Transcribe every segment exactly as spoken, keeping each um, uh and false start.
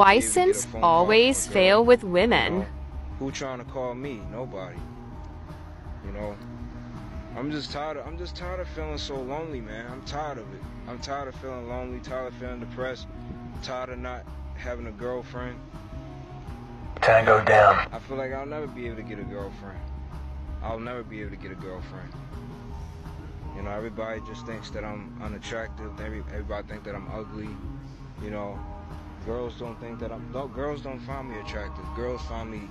Why since always fail with women? You know? Who trying to call me? Nobody. You know, I'm just tired of, I'm just tired of feeling so lonely, man. I'm tired of it. I'm tired of feeling lonely, tired of feeling depressed, tired of not having a girlfriend. Tango down. I feel like I'll never be able to get a girlfriend. I'll never be able to get a girlfriend. You know, everybody just thinks that I'm unattractive. Every, everybody thinks that I'm ugly. You know, girls don't think that I'm... No, girls don't find me attractive. Girls find me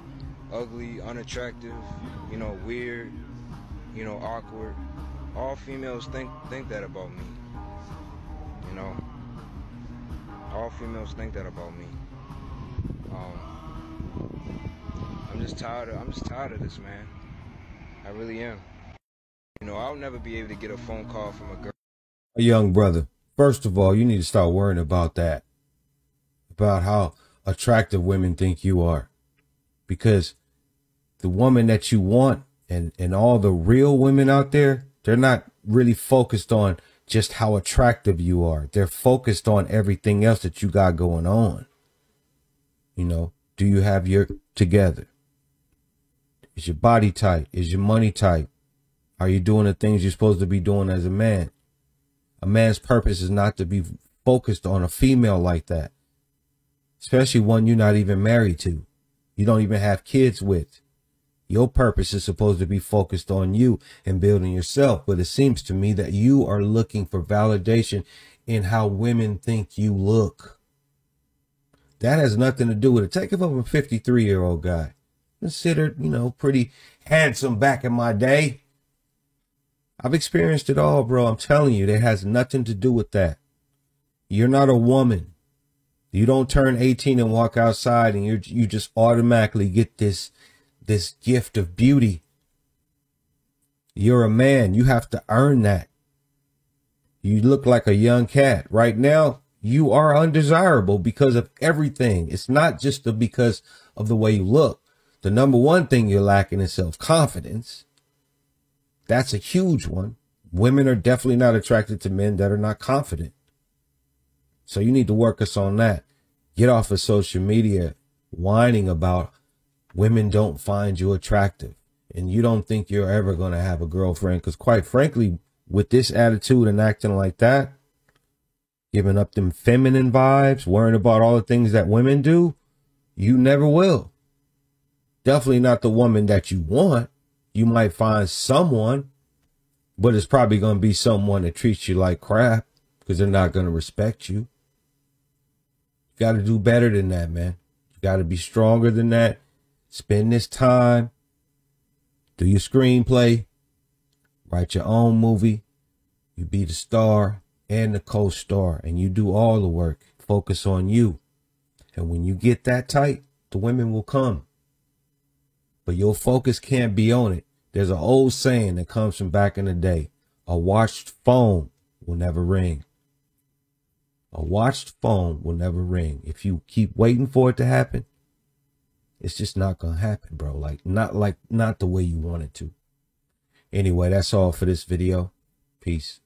ugly, unattractive, you know, weird, you know, awkward. All females think think that about me. You know, all females think that about me. Um, I'm just tired of, I'm just tired of this, man. I really am. You know, I'll never be able to get a phone call from a girl. A young brother, first of all, you need to start worrying about that. About how attractive women think you are. Because the woman that you want and, and all the real women out there, they're not really focused on just how attractive you are. They're focused on everything else that you got going on. You know, do you have your together? Is your body tight? Is your money tight? Are you doing the things you're supposed to be doing as a man? A man's purpose is not to be focused on a female like that, especially one you're not even married to, you don't even have kids with. Your purpose is supposed to be focused on you and building yourself. But it seems to me that you are looking for validation in how women think you look. That has nothing to do with it. Take it from a fifty-three year old guy, considered, you know, pretty handsome back in my day. I've experienced it all, bro. I'm telling you, that has nothing to do with that. You're not a woman. You don't turn eighteen and walk outside and you you just automatically get this, this gift of beauty. You're a man. You have to earn that. You look like a young cat right now. You are undesirable because of everything. It's not just the, because of the way you look. The number one thing you're lacking is self-confidence. That's a huge one. Women are definitely not attracted to men that are not confident. So you need to work us on that. Get off of social media whining about women don't find you attractive and you don't think you're ever going to have a girlfriend. Because quite frankly, with this attitude and acting like that, giving up them feminine vibes, worrying about all the things that women do, you never will. Definitely not the woman that you want. You might find someone, but it's probably going to be someone that treats you like crap because they're not going to respect you. You got to do better than that, man. You got to be stronger than that. Spend this time. Do your screenplay. Write your own movie. You be the star and the co-star, and you do all the work. Focus on you. And when you get that tight, the women will come. But your focus can't be on it. There's an old saying that comes from back in the day. A watched phone will never ring. A watched phone will never ring. If you keep waiting for it to happen, it's just not going to happen, bro. Like, not like, not the way you want it to. Anyway, that's all for this video. Peace.